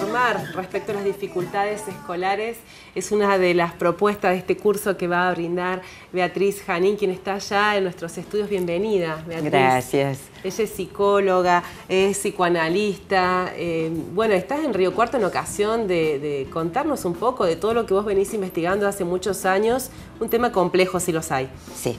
informar respecto a las dificultades escolares es una de las propuestas de este curso que va a brindar Beatriz Janín, quien está ya en nuestros estudios. Bienvenida, Beatriz. Gracias. Ella es psicóloga, es psicoanalista. Bueno, estás en Río Cuarto en ocasión de contarnos un poco de todo lo que vos venís investigando hace muchos años. Un tema complejo, si los hay. Sí.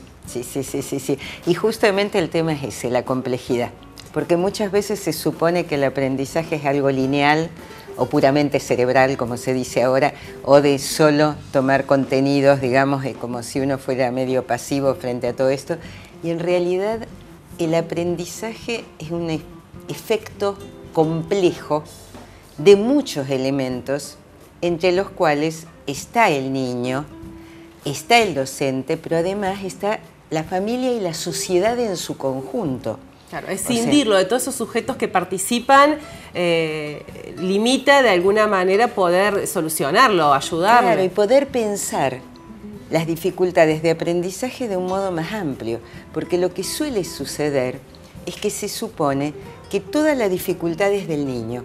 Y justamente el tema es ese, la complejidad. Porque muchas veces se supone que el aprendizaje es algo lineal o puramente cerebral, como se dice ahora, o de solo tomar contenidos, digamos, como si uno fuera medio pasivo frente a todo esto. Y en realidad el aprendizaje es un efecto complejo de muchos elementos, entre los cuales está el niño, está el docente, pero además está la familia y la sociedad en su conjunto. Claro, es escindirlo de todos esos sujetos que participan, limita de alguna manera poder solucionarlo, ayudarlo. Claro, y poder pensar las dificultades de aprendizaje de un modo más amplio, porque lo que suele suceder es que se supone que toda la dificultad es del niño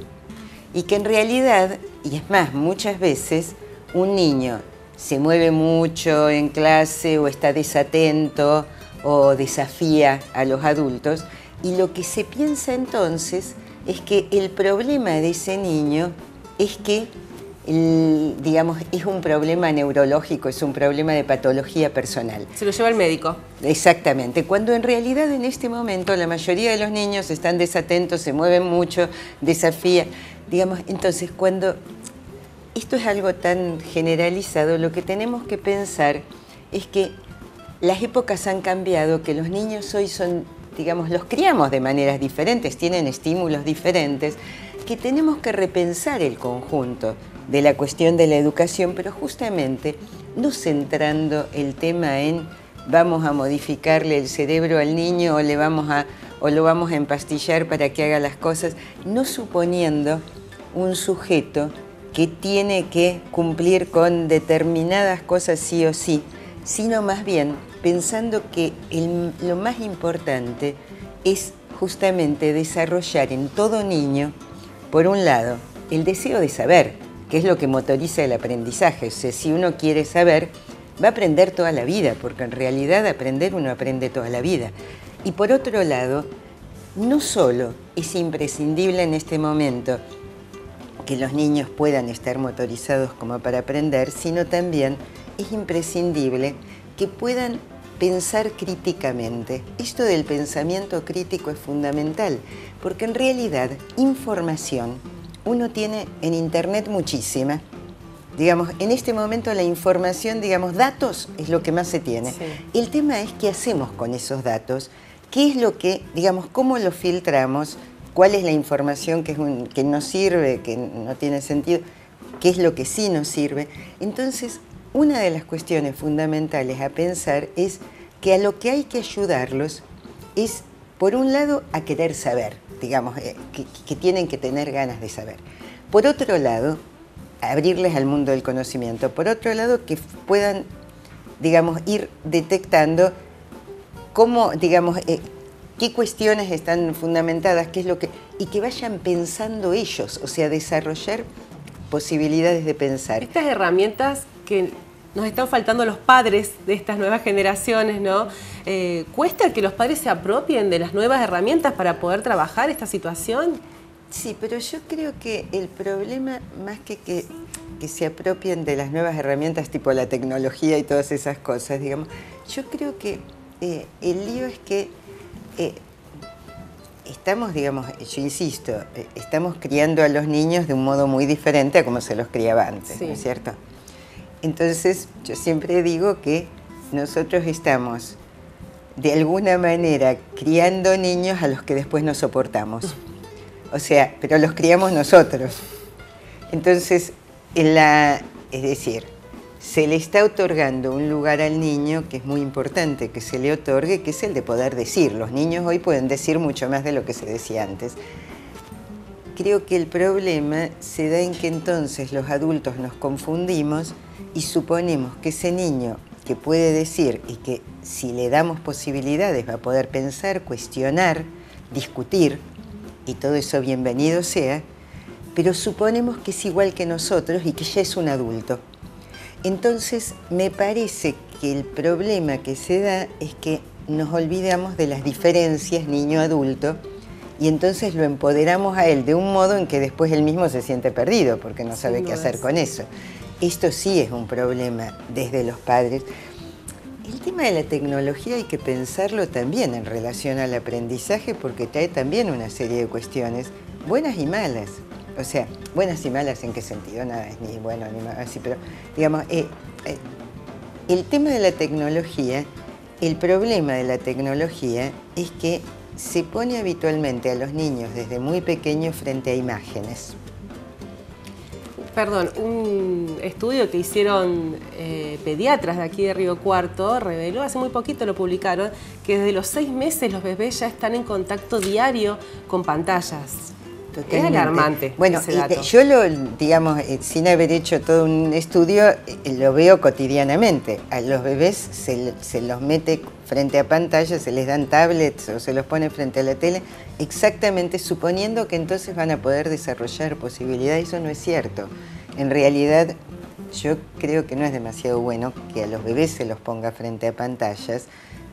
y que en realidad, y es más, muchas veces, un niño se mueve mucho en clase o está desatento o desafía a los adultos. Y lo que se piensa entonces es que el problema de ese niño es que, digamos, es un problema neurológico, es un problema de patología personal. Se lo lleva el médico. Exactamente, cuando en realidad en este momento la mayoría de los niños están desatentos, se mueven mucho, desafían. Digamos, entonces cuando esto es algo tan generalizado, lo que tenemos que pensar es que las épocas han cambiado, que los niños hoy son, digamos, los criamos de maneras diferentes, tienen estímulos diferentes, que tenemos que repensar el conjunto de la cuestión de la educación, pero justamente no centrando el tema en vamos a modificarle el cerebro al niño o, lo vamos a empastillar para que haga las cosas, no suponiendo un sujeto que tiene que cumplir con determinadas cosas sí o sí, sino más bien pensando que lo más importante es justamente desarrollar en todo niño, por un lado, el deseo de saber, que es lo que motoriza el aprendizaje. O sea, si uno quiere saber, va a aprender toda la vida, porque en realidad aprender uno aprende toda la vida. Y por otro lado, no solo es imprescindible en este momento que los niños puedan estar motorizados como para aprender, sino también es imprescindible que puedan pensar críticamente. Esto del pensamiento crítico es fundamental, porque en realidad información uno tiene en internet muchísima. Digamos, en este momento la información, digamos, datos es lo que más se tiene. Sí. El tema es qué hacemos con esos datos, qué es lo que, digamos, cómo los filtramos, cuál es la información que no sirve, que no tiene sentido, qué es lo que sí nos sirve. Entonces, una de las cuestiones fundamentales a pensar es que a lo que hay que ayudarlos es, por un lado, a querer saber, digamos, que tienen que tener ganas de saber. Por otro lado, abrirles al mundo del conocimiento. Por otro lado, que puedan, digamos, ir detectando cómo, digamos, qué cuestiones están fundamentadas, qué es lo que... y que vayan pensando ellos, o sea, desarrollar posibilidades de pensar. Estas herramientas que nos están faltando los padres de estas nuevas generaciones, ¿no? ¿Cuesta que los padres se apropien de las nuevas herramientas para poder trabajar esta situación? Sí, pero yo creo que el problema, más que se apropien de las nuevas herramientas, tipo la tecnología y todas esas cosas, digamos, yo creo que el lío es que estamos, digamos, yo insisto, estamos criando a los niños de un modo muy diferente a como se los criaba antes, sí, ¿no es cierto? Entonces, yo siempre digo que nosotros estamos, de alguna manera, criando niños a los que después no soportamos. O sea, pero los criamos nosotros. Entonces, es decir, se le está otorgando un lugar al niño que es muy importante que se le otorgue, que es el de poder decir. Los niños hoy pueden decir mucho más de lo que se decía antes. Creo que el problema se da en que entonces los adultos nos confundimos y suponemos que ese niño que puede decir y que si le damos posibilidades va a poder pensar, cuestionar, discutir, y todo eso bienvenido sea, pero suponemos que es igual que nosotros y que ya es un adulto. Entonces, me parece que el problema que se da es que nos olvidamos de las diferencias niño-adulto y entonces lo empoderamos a él de un modo en que después él mismo se siente perdido porque no sabe qué hacer con eso. Esto sí es un problema desde los padres. El tema de la tecnología hay que pensarlo también en relación al aprendizaje porque trae también una serie de cuestiones buenas y malas. O sea, buenas y malas en qué sentido, nada es ni bueno ni malo, así, pero digamos, el tema de la tecnología, el problema de la tecnología es que se pone habitualmente a los niños desde muy pequeños frente a imágenes. Perdón, un estudio que hicieron pediatras de aquí de Río Cuarto reveló, hace muy poquito lo publicaron, que desde los 6 meses los bebés ya están en contacto diario con pantallas. Totalmente. Es alarmante. Bueno, ese dato. Yo lo, digamos, sin haber hecho todo un estudio, lo veo cotidianamente. A los bebés se los mete frente a pantallas, se les dan tablets o se los pone frente a la tele, exactamente suponiendo que entonces van a poder desarrollar posibilidades. Eso no es cierto. En realidad, yo creo que no es demasiado bueno que a los bebés se los ponga frente a pantallas,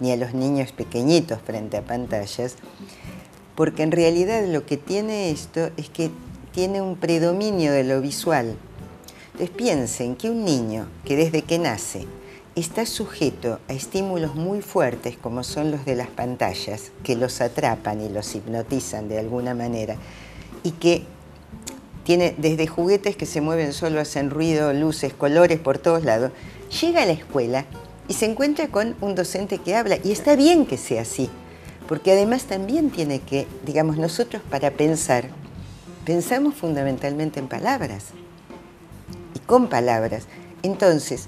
ni a los niños pequeñitos frente a pantallas. Porque en realidad lo que tiene esto es que tiene un predominio de lo visual. Entonces piensen que un niño que desde que nace está sujeto a estímulos muy fuertes como son los de las pantallas, que los atrapan y los hipnotizan de alguna manera, y que tiene desde juguetes que se mueven solo, hacen ruido, luces, colores por todos lados, llega a la escuela y se encuentra con un docente que habla, y está bien que sea así. Porque además también tiene que, digamos, nosotros para pensar, pensamos fundamentalmente en palabras y con palabras. Entonces,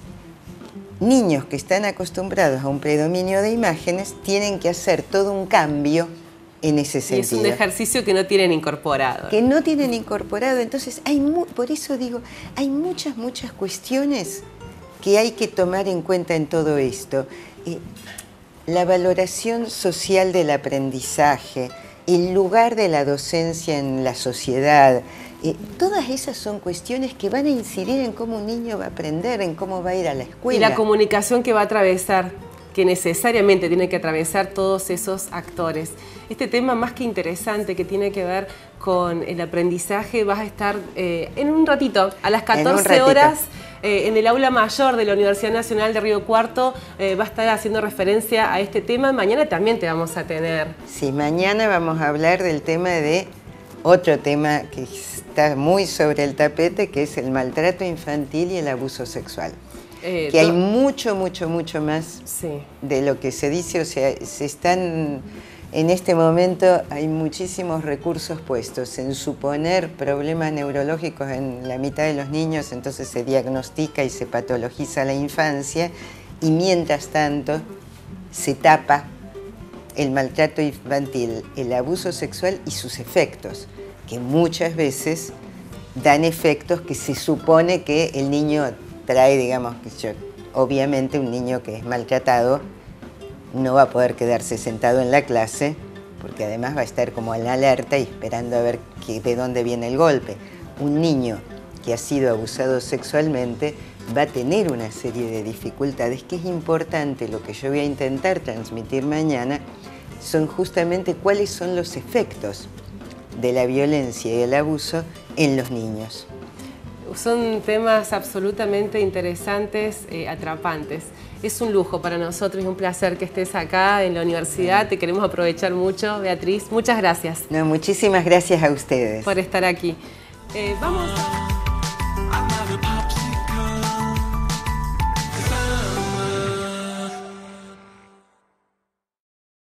niños que están acostumbrados a un predominio de imágenes tienen que hacer todo un cambio en ese sentido. Y es un ejercicio que no tienen incorporado. Que no tienen incorporado. Entonces, por eso digo, hay muchas cuestiones que hay que tomar en cuenta en todo esto. La valoración social del aprendizaje, el lugar de la docencia en la sociedad, todas esas son cuestiones que van a incidir en cómo un niño va a aprender, en cómo va a ir a la escuela. Y la comunicación que va a atravesar, que necesariamente tiene que atravesar todos esos actores. Este tema más que interesante que tiene que ver con el aprendizaje, vas a estar en un ratito, a las 14 horas... en el aula mayor de la Universidad Nacional de Río Cuarto va a estar haciendo referencia a este tema. Mañana también te vamos a tener. Sí, mañana vamos a hablar del tema de otro tema que está muy sobre el tapete, que es el maltrato infantil y el abuso sexual. Que hay mucho más de lo que se dice. O sea, en este momento hay muchísimos recursos puestos en suponer problemas neurológicos en la mitad de los niños, entonces se diagnostica y se patologiza la infancia y mientras tanto se tapa el maltrato infantil, el abuso sexual y sus efectos, que muchas veces dan efectos que se supone que el niño trae, digamos, obviamente un niño que es maltratado no va a poder quedarse sentado en la clase porque además va a estar como en alerta y esperando a ver de dónde viene el golpe. Un niño que ha sido abusado sexualmente va a tener una serie de dificultades que es importante. Lo que yo voy a intentar transmitir mañana son justamente cuáles son los efectos de la violencia y el abuso en los niños. Son temas absolutamente interesantes, atrapantes. Es un lujo para nosotros y un placer que estés acá en la universidad. Te queremos aprovechar mucho, Beatriz. Muchas gracias. No, muchísimas gracias a ustedes por estar aquí. Vamos.